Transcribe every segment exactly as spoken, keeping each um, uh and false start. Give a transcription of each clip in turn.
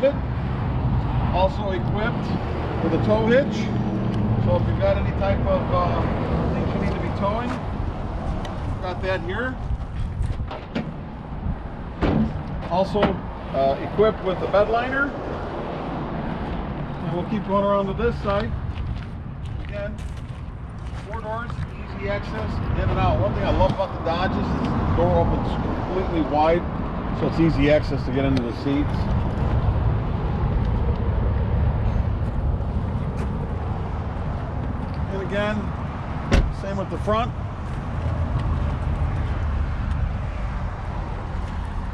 receive it. Also equipped with a tow hitch. So if you've got any type of uh, things you need to be towing, got that here. Also uh, equipped with a bed liner. And we'll keep going around to this side. Again, four doors, easy access, in and out. One thing I love about the Dodge is the door opens completely wide, so it's easy access to get into the seats. And again, same with the front.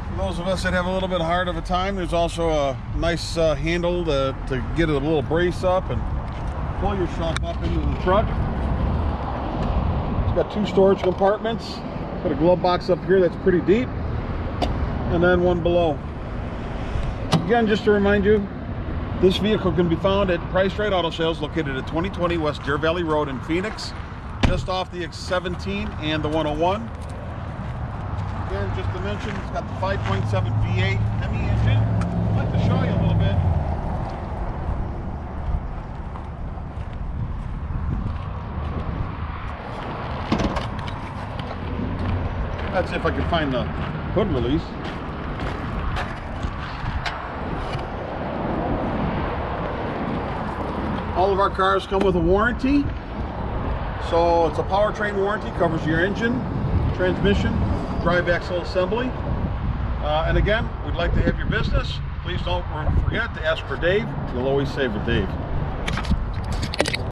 For those of us that have a little bit hard of a time, there's also a nice uh, handle to, to get a little brace up and pull yourself up into the truck. It's got two storage compartments. Got a glove box up here that's pretty deep, and then one below. Again, just to remind you, this vehicle can be found at Price Right Auto Sales, located at twenty twenty West Deer Valley Road in Phoenix, just off the X seventeen and the one oh one. Again, just to mention, it's got the five point seven V eight M E engine. I'd like to show you a little bit. That's if I can find the hood release. All of our cars come with a warranty. So it's a powertrain warranty, covers your engine, transmission, drive axle assembly. Uh, and again, we'd like to have your business. Please don't forget to ask for Dave. You'll always save with Dave.